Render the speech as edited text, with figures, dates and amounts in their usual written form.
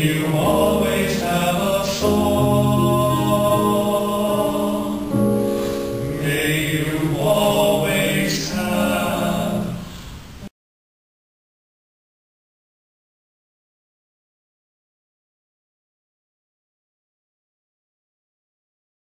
you always have a soul.